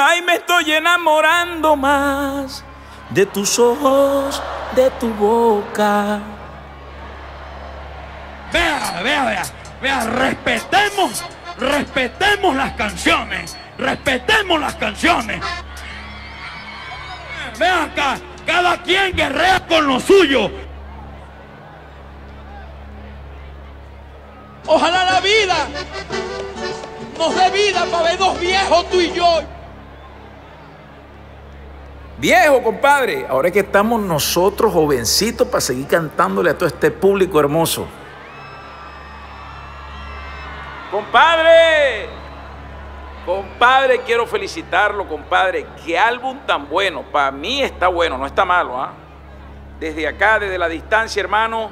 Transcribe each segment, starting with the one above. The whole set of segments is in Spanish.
Ay, me estoy enamorando más de tus ojos, de tu boca. Vea, respetemos las canciones, Vea acá, cada quien guerrea con lo suyo. Ojalá la vida nos dé vida para ver dos viejos, tú y yo. Viejo, compadre, ahora es que estamos nosotros jovencitos para seguir cantándole a todo este público hermoso. Compadre, quiero felicitarlo, compadre. Qué álbum tan bueno. Para mí está bueno, no está malo, ¿ah? Desde acá, desde la distancia, hermano,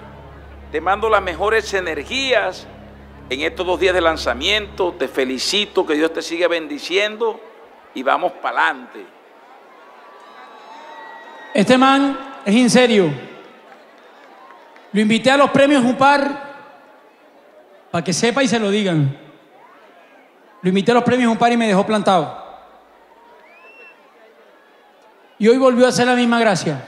te mando las mejores energías en estos 2 días de lanzamiento. Te felicito, que Dios te siga bendiciendo y vamos para adelante. Este man es en serio. Lo invité a los premios Jupar. Para que sepa y se lo digan. Lo invité a los premios Jupar y me dejó plantado. Y hoy volvió a hacer la misma gracia.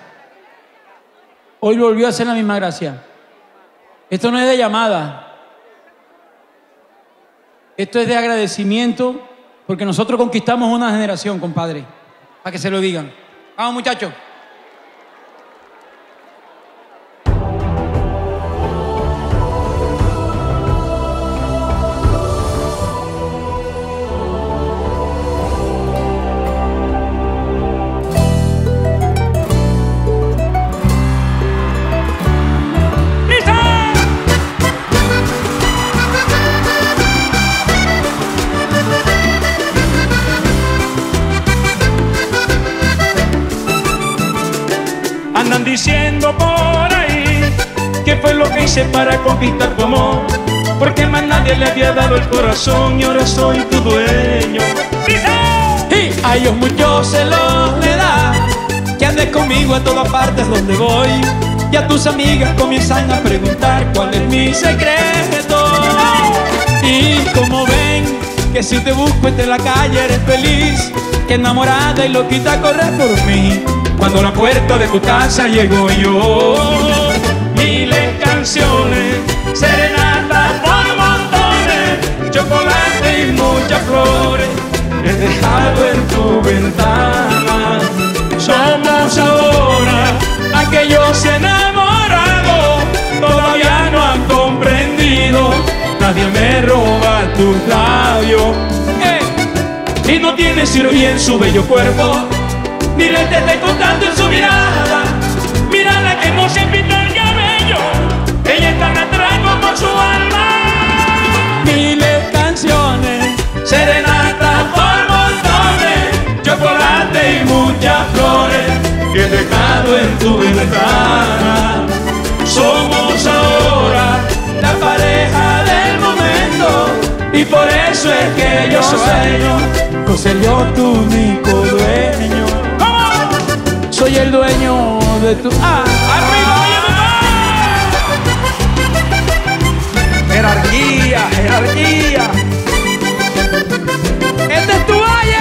Esto no es de llamada. Esto es de agradecimiento, porque nosotros conquistamos una generación, compadre. Para que se lo digan. Vamos, muchachos. Andan diciendo por ahí que fue lo que hice para conquistar tu amor, porque más nadie le había dado el corazón y ahora soy tu dueño. Y a ellos muchos celos le da que andes conmigo a todas partes donde voy, y a tus amigas comienzan a preguntar cuál es mi secreto. Y como ven que si te busco entre la calle eres feliz, que enamorada y loquita corres por mí. Cuando a la puerta de tu casa llego yo, miles canciones, serenatas por montones, chocolate y muchas flores he dejado en tu ventana. Somos ahora aquellos enamorados, todavía no han comprendido, nadie me roba tus labios. ¡Hey! Y no tiene bien su bello cuerpo, ni le estés contando en su mirada. Mira la que no se pinta el cabello, ella es tan atractiva con su alma. Miles canciones, serenatas por montones, chocolate y muchas flores que he dejado en tu ventana. Somos ahora la pareja del momento, y por eso es que yo sueño con ser yo tu único dueño. Soy el dueño de tu... ¡Ah! ¡Arriba, Valledupar! ¡Jerarquía, jerarquía! ¡Este es tu valle!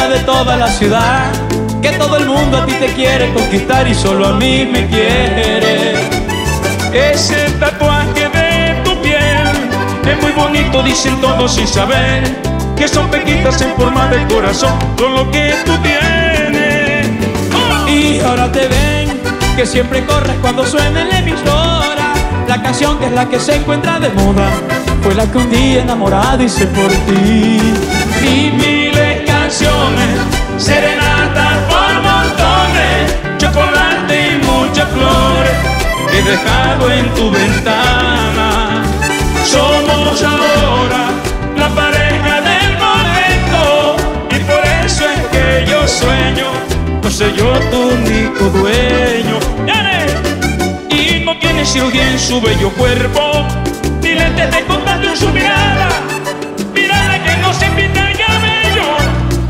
De toda la ciudad, que todo el mundo a ti te quiere conquistar y solo a mí me quiere. Ese tatuaje de tu piel es muy bonito, dicen todos sin saber que son pequitas en forma de corazón con lo que tú tienes. Y ahora te ven que siempre corres cuando suena en la emisora la canción que es la que se encuentra de moda, fue la que un día enamorado hice por ti. Y miles serenatas por ser yo tu único dueño. ¡Dale! Y no tiene cirugía en su bello cuerpo, ni lentes de contacto en su mirada. Mirada que no se pinta el cabello,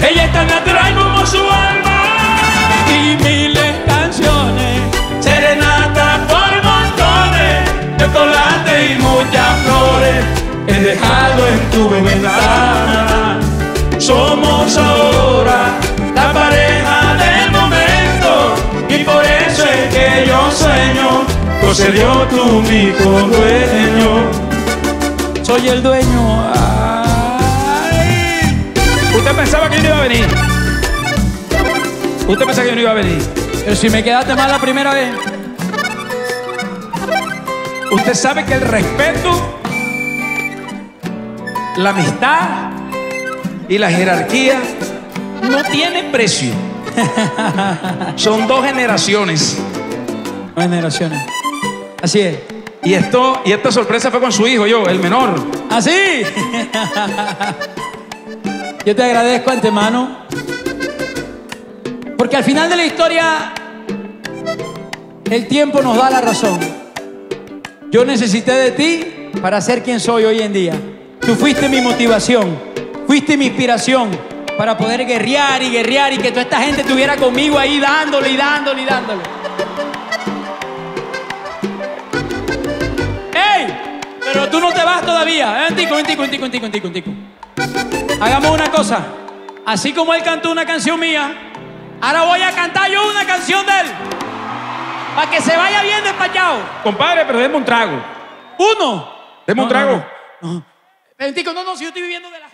ella es tan natural como su alma. Y miles canciones, serenata por montones, chocolate y muchas flores he dejado en tu ventana. Somos ahora la pareja del momento, y por eso es que yo sueño con ser yo tu único dueño. Soy el dueño. Ay. Usted pensaba que yo no iba a venir. Usted pensaba que yo no iba a venir. Pero si me quedaste mal la primera vez. Usted sabe que el respeto, la amistad y la jerarquía no tienen precio. Son dos generaciones. Dos generaciones. Así es. Y esta sorpresa fue con su hijo, yo, el menor. ¿Así? Yo te agradezco antemano, porque al final de la historia el tiempo nos da la razón. Yo necesité de ti para ser quien soy hoy en día. Tú fuiste mi motivación, fuiste mi inspiración para poder guerrear y guerrear, y que toda esta gente estuviera conmigo ahí dándole y dándole y dándole. ¡Ey! Pero tú no te vas todavía. Un tico. Hagamos una cosa. Así como él cantó una canción mía, ahora voy a cantar yo una canción de él, para que se vaya bien despachado. Compadre, pero déme un trago. ¿Uno? Déme un trago. No. No, si yo estoy viviendo de la...